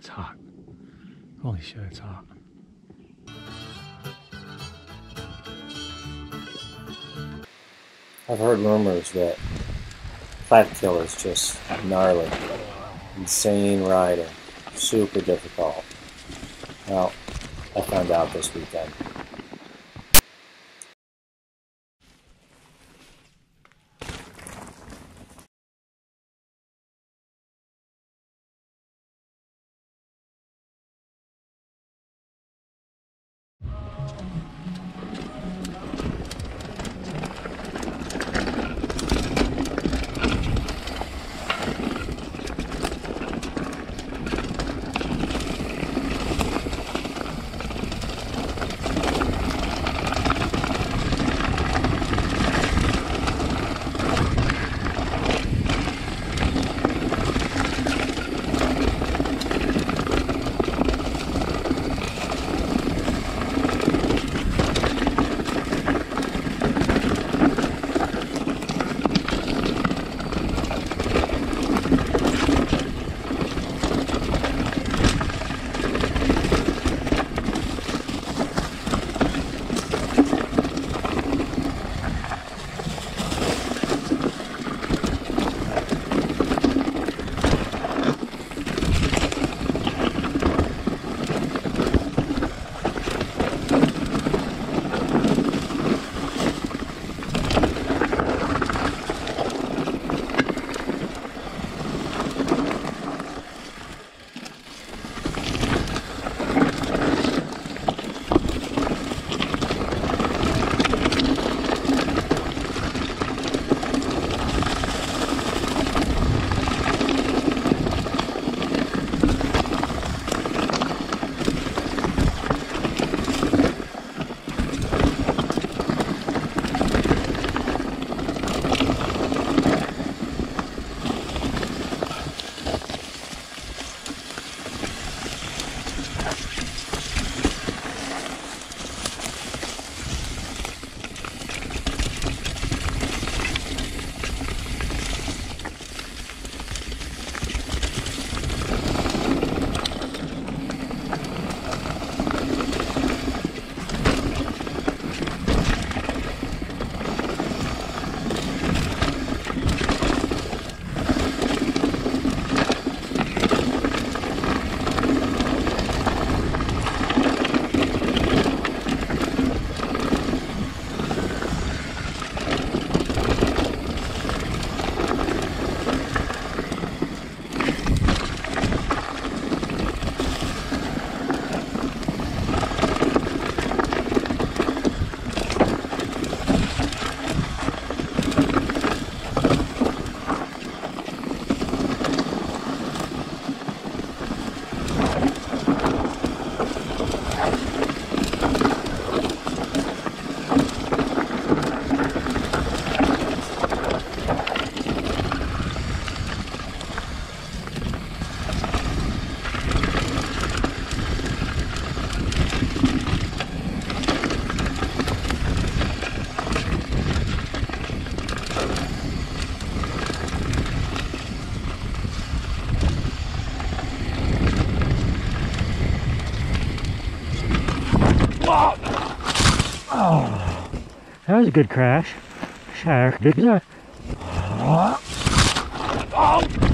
It's hot. Holy shit, it's hot. I've heard rumors that Plathkill is just gnarly, insane riding, super difficult. Well, I found out this weekend. That was a good crash. Shark. Oh.